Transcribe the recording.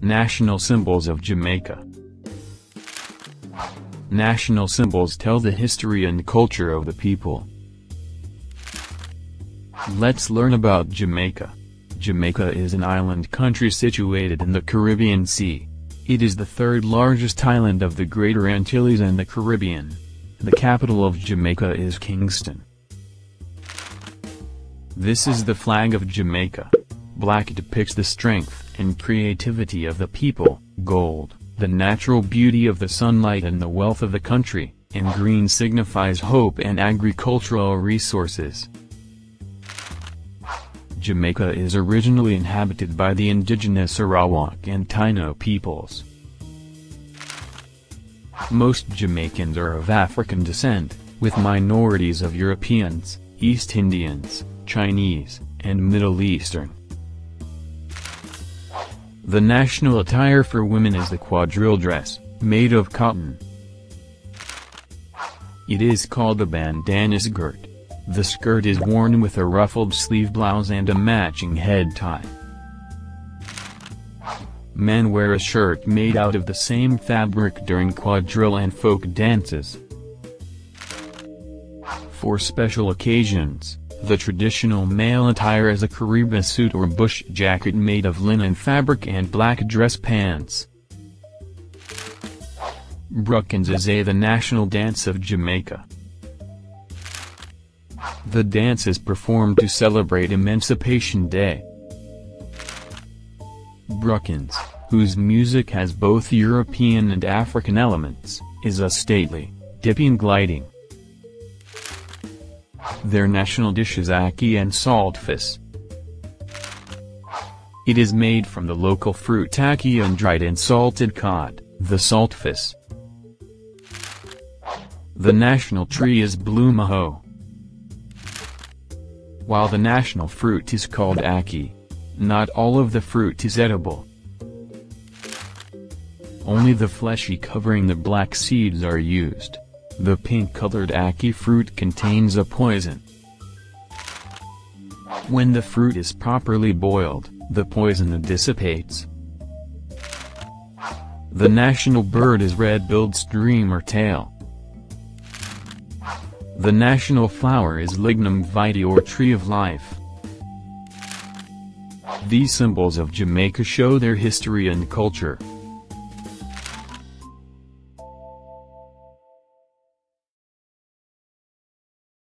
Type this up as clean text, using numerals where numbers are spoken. National symbols of Jamaica. National symbols tell the history and culture of the people. Let's learn about Jamaica. Jamaica is an island country situated in the Caribbean Sea. It is the third largest island of the Greater Antilles and the Caribbean. The capital of Jamaica is Kingston. This is the flag of Jamaica. Black depicts the strength and creativity of the people, gold, the natural beauty of the sunlight and the wealth of the country, and green signifies hope and agricultural resources. Jamaica is originally inhabited by the indigenous Arawak and Taíno peoples. Most Jamaicans are of African descent, with minorities of Europeans, East Indians, Chinese, and Middle Eastern. The national attire for women is the quadrille dress, made of cotton. It is called the bandana skirt. The skirt is worn with a ruffled sleeve blouse and a matching head tie. Men wear a shirt made out of the same fabric during quadrille and folk dances. For special occasions, the traditional male attire is a Kariba suit or bush jacket made of linen fabric and black dress pants. Bruckins is the national dance of Jamaica. The dance is performed to celebrate Emancipation Day. Bruckins, whose music has both European and African elements, is a stately, dipping gliding. Their national dish is ackee and saltfish. It is made from the local fruit ackee and dried and salted cod, the saltfish. The national tree is blue mahoe, while the national fruit is called ackee. Not all of the fruit is edible. Only the fleshy covering the black seeds are used. The pink-colored ackee fruit contains a poison. When the fruit is properly boiled, the poison dissipates. The national bird is red-billed streamer tail. The national flower is lignum vitae or tree of life. These symbols of Jamaica show their history and culture.